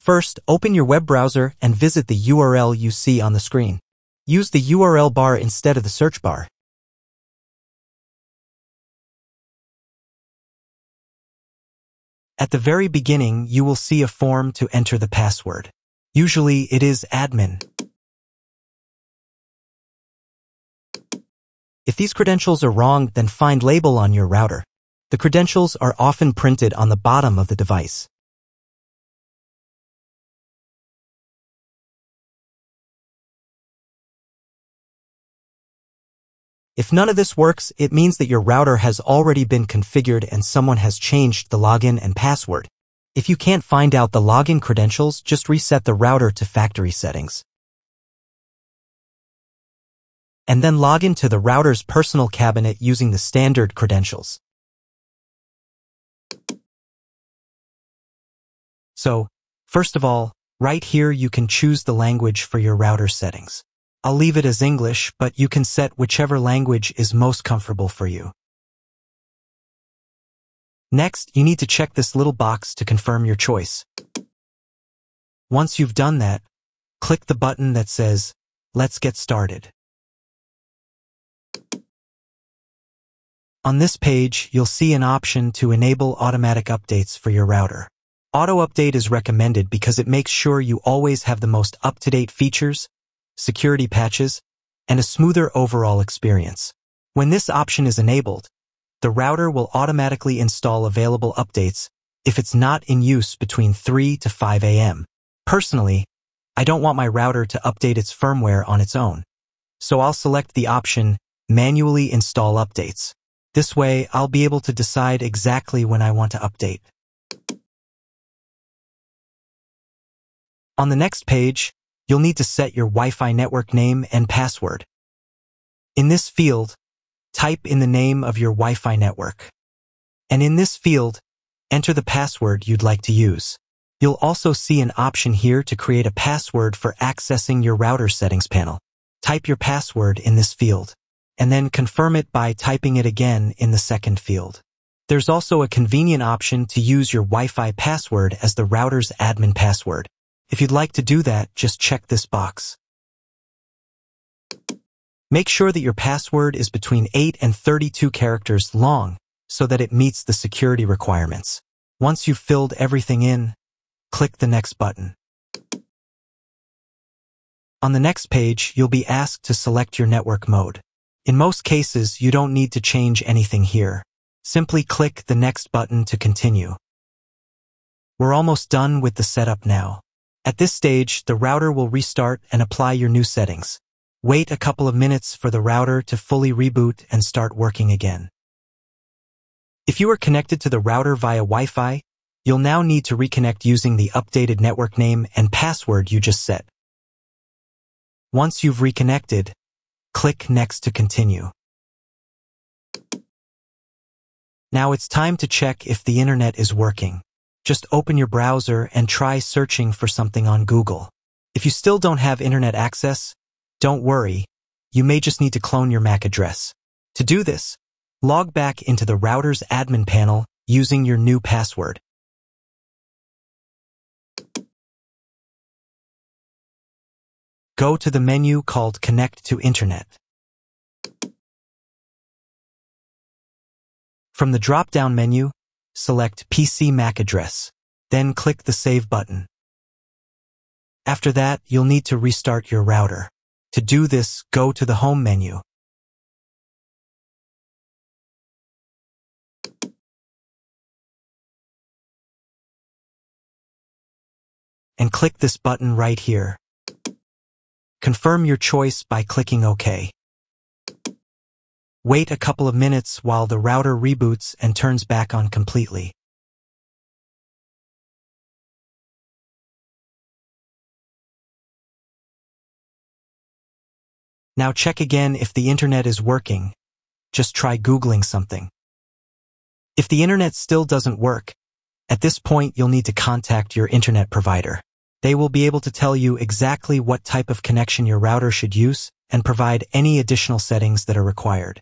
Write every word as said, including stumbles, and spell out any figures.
First, open your web browser and visit the U R L you see on the screen. Use the U R L bar instead of the search bar. At the very beginning, you will see a form to enter the password. Usually it is admin. If these credentials are wrong, then find label on your router. The credentials are often printed on the bottom of the device. If none of this works, it means that your router has already been configured and someone has changed the login and password. If you can't find out the login credentials, just reset the router to factory settings. And then log in to the router's personal cabinet using the standard credentials. So, first of all, right here you can choose the language for your router settings. I'll leave it as English, but you can set whichever language is most comfortable for you. Next, you need to check this little box to confirm your choice. Once you've done that, click the button that says, "Let's get started." On this page, you'll see an option to enable automatic updates for your router. Auto-update is recommended because it makes sure you always have the most up-to-date features, security patches, and a smoother overall experience. When this option is enabled, the router will automatically install available updates if it's not in use between three to five A M Personally, I don't want my router to update its firmware on its own, so I'll select the option Manually Install Updates. This way, I'll be able to decide exactly when I want to update. On the next page, you'll need to set your Wi-Fi network name and password. In this field, type in the name of your Wi-Fi network. And in this field, enter the password you'd like to use. You'll also see an option here to create a password for accessing your router settings panel. Type your password in this field, and then confirm it by typing it again in the second field. There's also a convenient option to use your Wi-Fi password as the router's admin password. If you'd like to do that, just check this box. Make sure that your password is between eight and thirty-two characters long so that it meets the security requirements. Once you've filled everything in, click the next button. On the next page, you'll be asked to select your network mode. In most cases, you don't need to change anything here. Simply click the next button to continue. We're almost done with the setup now. At this stage, the router will restart and apply your new settings. Wait a couple of minutes for the router to fully reboot and start working again. If you are connected to the router via Wi-Fi, you'll now need to reconnect using the updated network name and password you just set. Once you've reconnected, click Next to continue. Now it's time to check if the internet is working. Just open your browser and try searching for something on Google. If you still don't have internet access, don't worry, you may just need to clone your M A C address. To do this, log back into the router's admin panel using your new password. Go to the menu called Connect to Internet. From the drop-down menu, select P C M A C address, then click the Save button. After that, you'll need to restart your router. To do this, go to the Home menu. And click this button right here. Confirm your choice by clicking OK. Wait a couple of minutes while the router reboots and turns back on completely. Now check again if the internet is working. Just try Googling something. If the internet still doesn't work, at this point you'll need to contact your internet provider. They will be able to tell you exactly what type of connection your router should use and provide any additional settings that are required.